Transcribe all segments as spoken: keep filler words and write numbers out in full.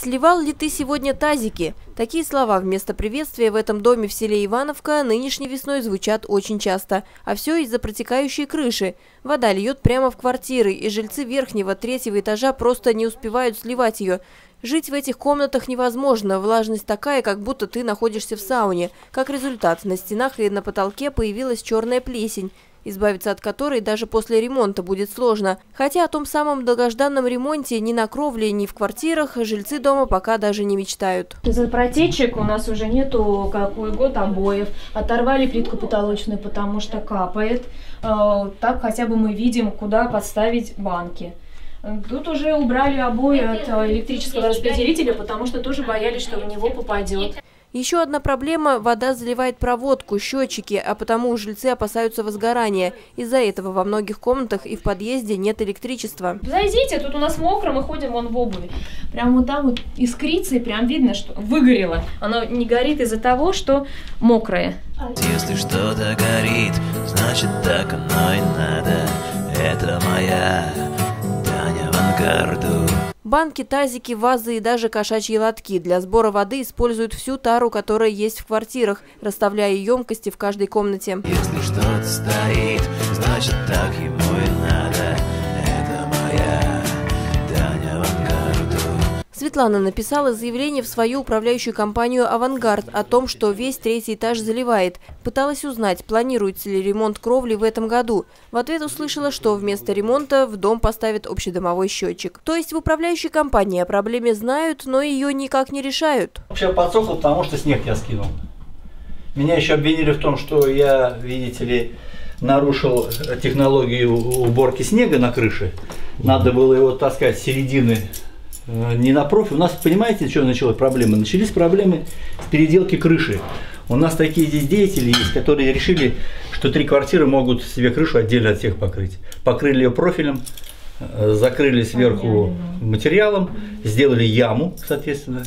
«Сливал ли ты сегодня тазики?» Такие слова вместо приветствия в этом доме в селе Ивановка нынешней весной звучат очень часто. А все из-за протекающей крыши. Вода льет прямо в квартиры, и жильцы верхнего, третьего этажа просто не успевают сливать ее. Жить в этих комнатах невозможно. Влажность такая, как будто ты находишься в сауне. Как результат, на стенах и на потолке появилась черная плесень, избавиться от которой даже после ремонта будет сложно. Хотя о том самом долгожданном ремонте ни на кровле, ни в квартирах жильцы дома пока даже не мечтают. Из-за протечек у нас уже нету какой год обоев. Оторвали плитку потолочную, потому что капает. Так хотя бы мы видим, куда подставить банки. Тут уже убрали обои от электрического распределителя, потому что тоже боялись, что в него попадет. Еще одна проблема – вода заливает проводку, счетчики, а потому жильцы опасаются возгорания. Из-за этого во многих комнатах и в подъезде нет электричества. Зайдите, тут у нас мокро, мы ходим вон в обуви. Прям вот там вот искрится, и прям видно, что выгорело. Оно не горит из-за того, что мокрое. Если что-то горит, значит так оно и надо. Это моя Таня Авангарду. Банки, тазики, вазы и даже кошачьи лотки. Для сбора воды используют всю тару, которая есть в квартирах, расставляя емкости в каждой комнате. Если что-то стоит, значит так ему и надо. Это моя Таня Авангард. Светлана написала заявление в свою управляющую компанию «Авангард» о том, что весь третий этаж заливает. Пыталась узнать, планируется ли ремонт кровли в этом году. В ответ услышала, что вместо ремонта в дом поставят общедомовой счетчик. То есть в управляющей компании о проблеме знают, но ее никак не решают. Вообще подсохло, потому что снег я скинул. Меня еще обвинили в том, что я, видите ли, нарушил технологию уборки снега на крыше. Надо было его таскать с середины не на профиль. У нас, понимаете, что началась проблема? Начались проблемы с переделки крыши. У нас такие здесь деятели есть, которые решили, что три квартиры могут себе крышу отдельно от всех покрыть. Покрыли ее профилем, закрыли сверху материалом, сделали яму, соответственно.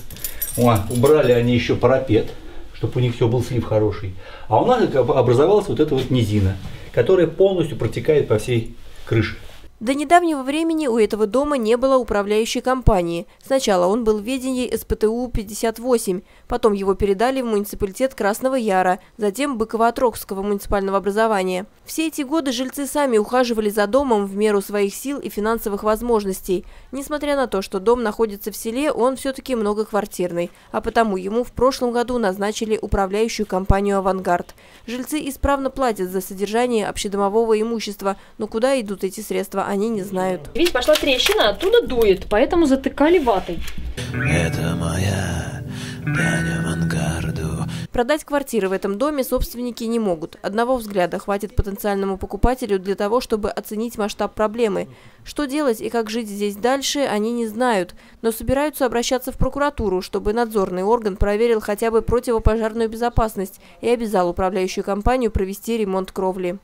О, убрали они еще парапет, чтобы у них все был слив хороший. А у нас образовалась вот эта вот низина, которая полностью протекает по всей крыше. До недавнего времени у этого дома не было управляющей компании. Сначала он был в ведении эс пэ тэ у пятьдесят восемь, потом его передали в муниципалитет Красного Яра, затем Быково-Отрокского муниципального образования. Все эти годы жильцы сами ухаживали за домом в меру своих сил и финансовых возможностей. Несмотря на то, что дом находится в селе, он все-таки многоквартирный, а потому ему в прошлом году назначили управляющую компанию «Авангард». Жильцы исправно платят за содержание общедомового имущества, но куда идут эти средства, они не знают. Видите, пошла трещина, оттуда дует, поэтому затыкали ватой. Это моя Таня Авангарду. Продать квартиры в этом доме собственники не могут. Одного взгляда хватит потенциальному покупателю для того, чтобы оценить масштаб проблемы. Что делать и как жить здесь дальше, они не знают, но собираются обращаться в прокуратуру, чтобы надзорный орган проверил хотя бы противопожарную безопасность и обязал управляющую компанию провести ремонт кровли.